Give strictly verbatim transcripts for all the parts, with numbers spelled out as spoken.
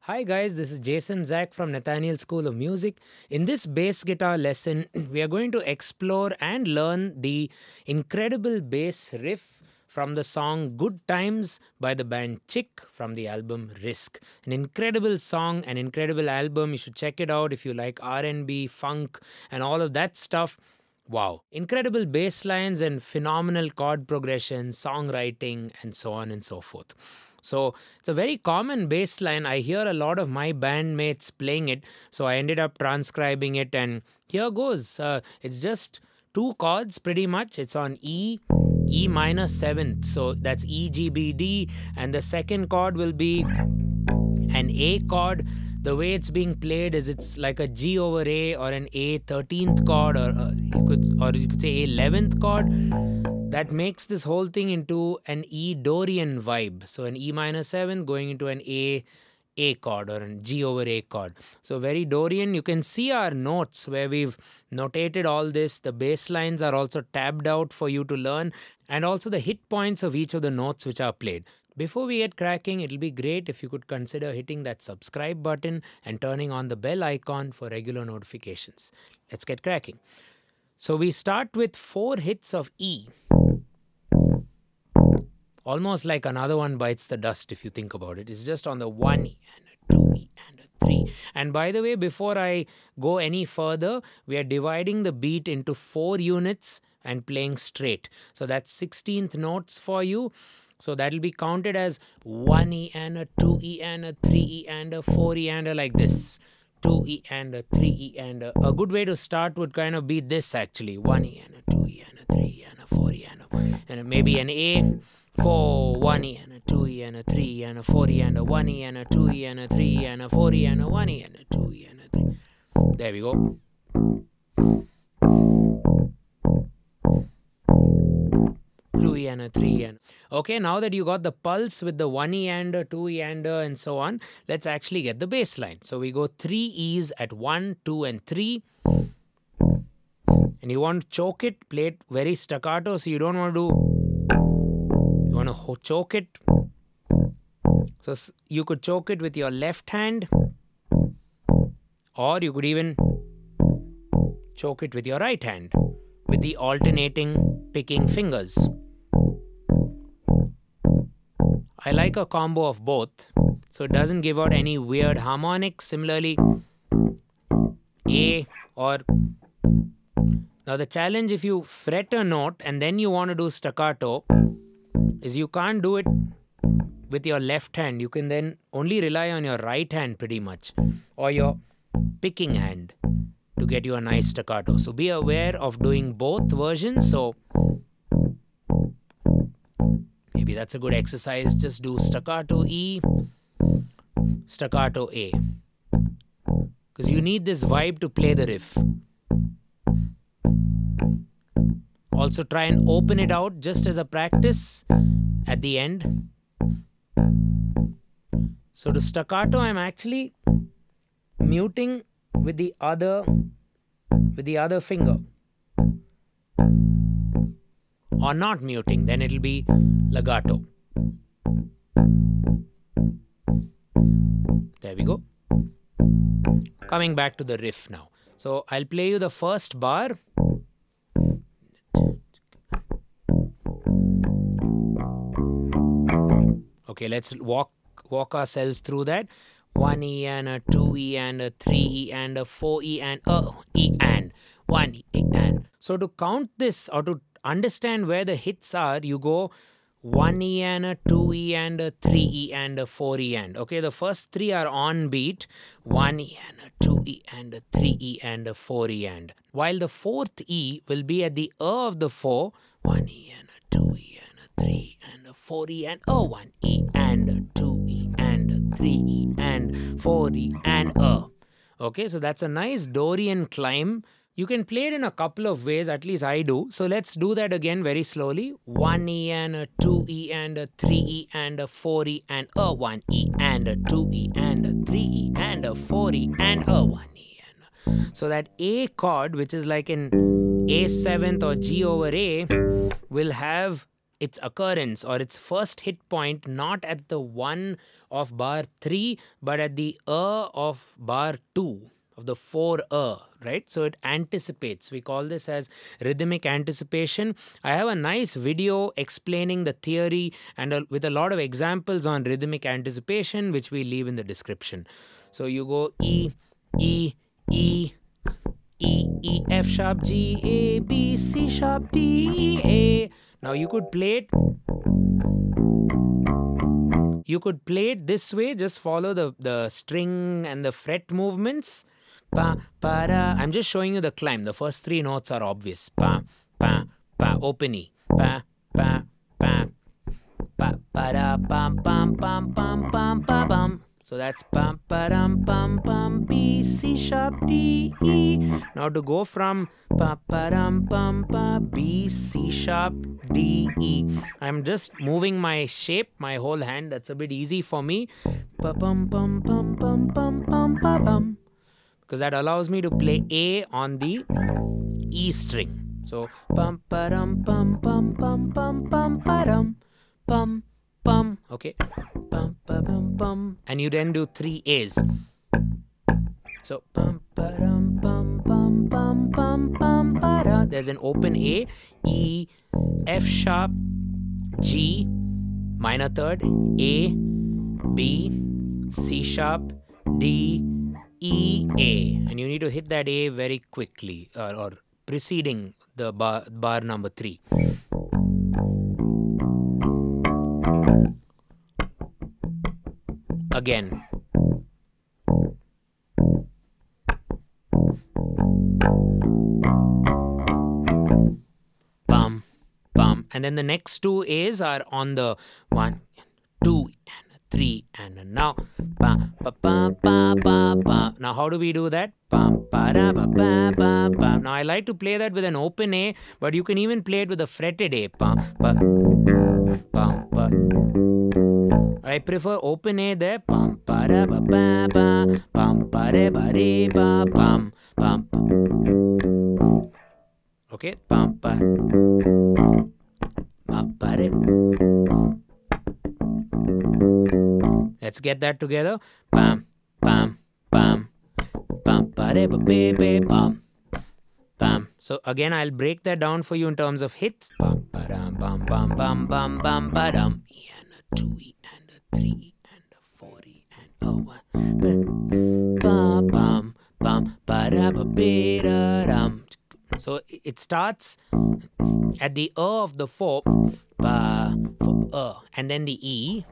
Hi guys, this is Jason Zac from Nathaniel School of Music. In this bass guitar lesson, we are going to explore and learn the incredible bass riff from the song Good Times by the band Chick from the album Risk. An incredible song, an incredible album. You should check it out if you like R and B, funk and all of that stuff. Wow. Incredible bass lines and phenomenal chord progression, songwriting, and so on and so forth. So it's a very common bass line. I hear a lot of my bandmates playing it, so I ended up transcribing it, and here goes. Uh, it's just two chords pretty much. It's on E, E minor seventh. So that's E, G, B, D, and the second chord will be an A chord. The way it's being played is it's like a G over A or an A thirteenth chord, or uh, you could, or you could say A eleventh chord. That makes this whole thing into an E Dorian vibe. So an E minor seven going into an A, A chord or an G over A chord. So very Dorian. You can see our notes where we've notated all this. The bass lines are also tabbed out for you to learn, and also the hit points of each of the notes which are played. Before we get cracking, it'll be great if you could consider hitting that subscribe button and turning on the bell icon for regular notifications. Let's get cracking. So we start with four hits of E. Almost like Another One Bites the Dust if you think about it. It's just on the one E and a two E and a three. And by the way, before I go any further, we are dividing the beat into four units and playing straight. So that's sixteenth notes for you. So that'll be counted as one E and a two E and a three E and a four E and a, like this. two E and a three E and a. A good way to start would kind of be this actually. one E and a two E and a three E and a four E and a, and a maybe an A. four, one E and a two E and a three E and a four E and a one E and a two E and a three E and a four E and a one E and a two E and a three E. There we go. two E and a three E and okay, now that you got the pulse with the one E and a two E and a and so on, let's actually get the bass line. So we go three E's at one, two and three. And you want to choke it, play it very staccato, so you don't want to do, you want to choke it. So you could choke it with your left hand, or you could even choke it with your right hand with the alternating picking fingers. I like a combo of both, so it doesn't give out any weird harmonics. Similarly, A or... Now the challenge if you fret a note and then you want to do staccato is you can't do it with your left hand. You can then only rely on your right hand pretty much, or your picking hand, to get you a nice staccato. So be aware of doing both versions. So maybe that's a good exercise. Just do staccato E, staccato A. Because you need this vibe to play the riff. Also try and open it out just as a practice at the end. So to staccato, I'm actually muting with the other, with the other finger. Or not muting, then it'll be legato. There we go. Coming back to the riff now. So I'll play you the first bar. Okay, let's walk walk ourselves through that. one E and a two E and a three E and a four E and a E and one E and. So to count this or to understand where the hits are, you go one E and a two E and a three E and a four E and. Okay, the first three are on beat. one E and a two E and a three E and a four E and. While the fourth E will be at the A of the four. one E and a two E and a three E and a four E and a one E and a two E and a three E and four E and a. Okay, so that's a nice Dorian climb. You can play it in a couple of ways, at least I do. So let's do that again very slowly. one E and a two E and a three E and a four E and a one E and a two E and a three E and a four E and a one E and a. So that A chord, which is like an A seventh or G over A will have its occurrence or its first hit point not at the one of bar three, but at the A of bar two, of the four A, right? So it anticipates. We call this as rhythmic anticipation. I have a nice video explaining the theory and a, with a lot of examples on rhythmic anticipation, which we leave in the description. So you go E, E, E, E, E, F sharp G, A, B, C sharp D, E, A. Now you could play it. You could play it this way. Just follow the, the string and the fret movements. Pa, pa, ra. I'm just showing you the climb. The first three notes are obvious. Pa, pa, pa, open E. Pa, pa, pa, pa, pa, ra, pam, pam, pam, pam, pam, pam, pam. So that's pam, pa, ram, pam, pam, B, C sharp, D, E. Now to go from pa, pa, ram, pam, pa, B, C sharp, D, E. I'm just moving my shape, my whole hand. That's a bit easy for me. Pa, pam, pam, pam, pam, pam, pam, pam, pam. Because that allows me to play A on the E string. So pam param pam pam pam pam pam param pam pam. Okay. Pam pam pam. And you then do three A's. So pam param pam pam pam pam pam para. There's an open A, E, F sharp, G, minor third, A, B, C sharp, D, E, A, and you need to hit that A very quickly or, or preceding the bar, bar number three. Again. Bum, bum. And then the next two A's are on the one, two, three, and now. Pa, pa, pa, pa, pa, pa. Now how do we do that? Pa, pa, ra, pa, pa, pa, pa. Now I like to play that with an open A, but you can even play it with a fretted A. Pa, pa, pa, pa. I prefer open A there. Pam, pa, ra, pa, pa, pa. Pam, pa, re, ba, re, ba, pam, pam. Okay. Pam, pa, pa, pa, re. Let's get that together. Pam, pam, pam, pam, pare, babe, pam, pam. So again, I'll break that down for you in terms of hits. Pam, param, pam, pam, pam, pam, pam, param. E and a two, E and a three, E and a four, E and a one. Pam, pam, pam, para, be, ram. So it starts at the A of the four, pa, for A, and then the E.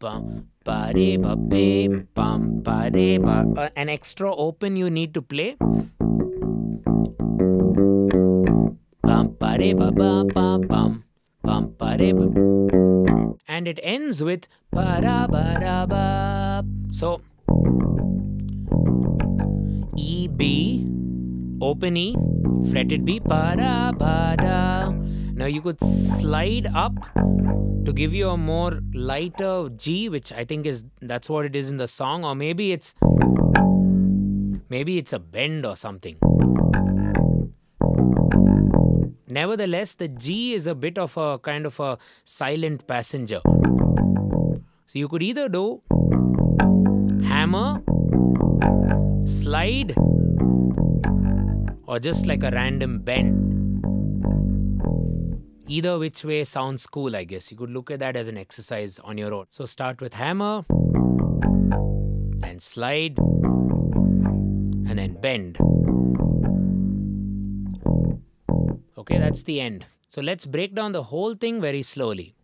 Pam, pa, re, ba, pe, pam, pa, re, ba. Uh, an extra open you need to play. Pam, pa, re, ba, ba, ba, pam, pam, pa, re, ba. And it ends with pa, ra, ba, ra, ba. So E, B, open E, fretted B, pa, ra, ba, da. Now you could slide up to give you a more lighter G, which I think is, that's what it is in the song, or maybe it's, maybe it's a bend or something. Nevertheless, the G is a bit of a kind of a silent passenger. So you could either do hammer, slide, or just like a random bend. Either which way sounds cool, I guess. You could look at that as an exercise on your own. So start with hammer, then slide, and then bend. Okay, that's the end. So let's break down the whole thing very slowly.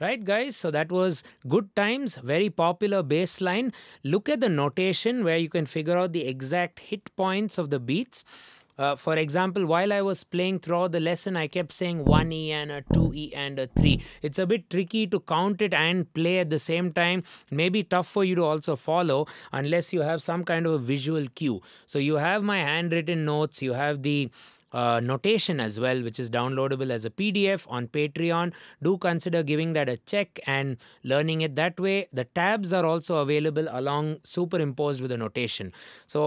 Right, guys, so that was Good Times, very popular bass line. Look at the notation where you can figure out the exact hit points of the beats. Uh, for example, while I was playing throughout the lesson, I kept saying one E and a two E and a three. It's a bit tricky to count it and play at the same time. It may be tough for you to also follow unless you have some kind of a visual cue. So you have my handwritten notes, you have the Uh, notation as well, which is downloadable as a P D F on Patreon. Do consider giving that a check and learning it that way. The tabs are also available along superimposed with the notation. So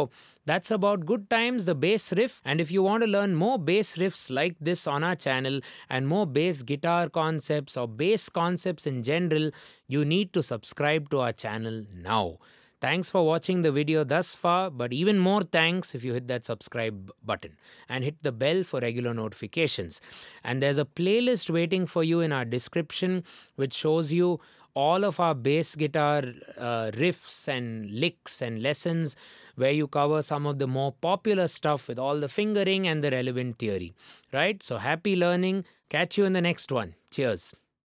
that's about Good Times, the bass riff. And if you want to learn more bass riffs like this on our channel and more bass guitar concepts or bass concepts in general, you need to subscribe to our channel now. Thanks for watching the video thus far, but even more thanks if you hit that subscribe button and hit the bell for regular notifications. And there's a playlist waiting for you in our description, which shows you all of our bass guitar uh, riffs and licks and lessons, where you cover some of the more popular stuff with all the fingering and the relevant theory. Right? So happy learning. Catch you in the next one. Cheers.